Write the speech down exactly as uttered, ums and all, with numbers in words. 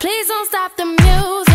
Please don't stop the music.